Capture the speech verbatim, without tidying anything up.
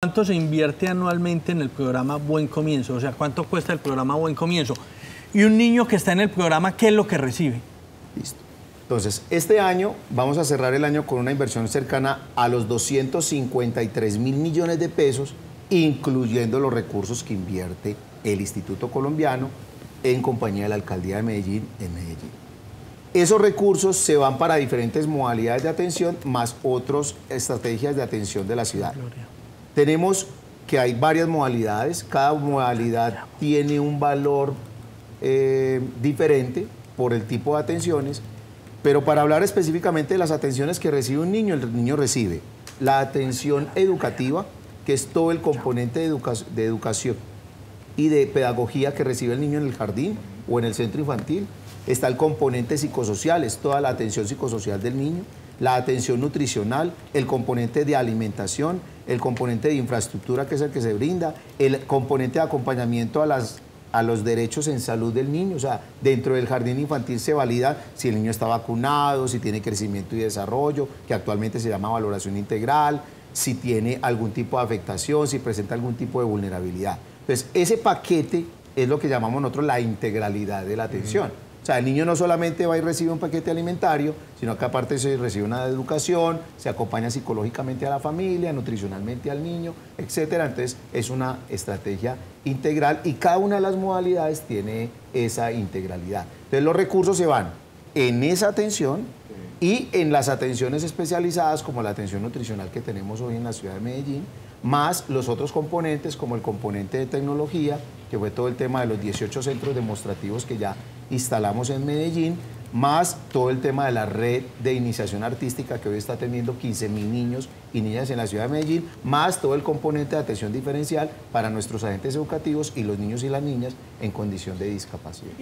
¿Cuánto se invierte anualmente en el programa Buen Comienzo? O sea, ¿cuánto cuesta el programa Buen Comienzo? Y un niño que está en el programa, ¿qué es lo que recibe? Listo. Entonces, este año vamos a cerrar el año con una inversión cercana a los doscientos cincuenta y tres mil millones de pesos, incluyendo los recursos que invierte el Instituto Colombiano en compañía de la Alcaldía de Medellín en Medellín. Esos recursos se van para diferentes modalidades de atención, más otras estrategias de atención de la ciudad. Gloria. Tenemos que hay varias modalidades, cada modalidad tiene un valor eh, diferente por el tipo de atenciones, pero para hablar específicamente de las atenciones que recibe un niño, el niño recibe la atención educativa, que es todo el componente de, educa de educación y de pedagogía que recibe el niño en el jardín o en el centro infantil. Está el componente psicosocial, es toda la atención psicosocial del niño, la atención nutricional, el componente de alimentación, el componente de infraestructura, que es el que se brinda, el componente de acompañamiento a, las, a los derechos en salud del niño. O sea, dentro del jardín infantil se valida si el niño está vacunado, si tiene crecimiento y desarrollo, que actualmente se llama valoración integral, si tiene algún tipo de afectación, si presenta algún tipo de vulnerabilidad. Entonces, ese paquete es lo que llamamos nosotros la integralidad de la atención. Mm. O sea, el niño no solamente va y recibe un paquete alimentario, sino que aparte se recibe una educación, se acompaña psicológicamente a la familia, nutricionalmente al niño, etcétera. Entonces, es una estrategia integral y cada una de las modalidades tiene esa integralidad. Entonces, los recursos se van en esa atención y en las atenciones especializadas, como la atención nutricional que tenemos hoy en la ciudad de Medellín, más los otros componentes, como el componente de tecnología, que fue todo el tema de los dieciocho centros demostrativos que ya instalamos en Medellín, más todo el tema de la red de iniciación artística que hoy está teniendo quince mil niños y niñas en la ciudad de Medellín, más todo el componente de atención diferencial para nuestros agentes educativos y los niños y las niñas en condición de discapacidad.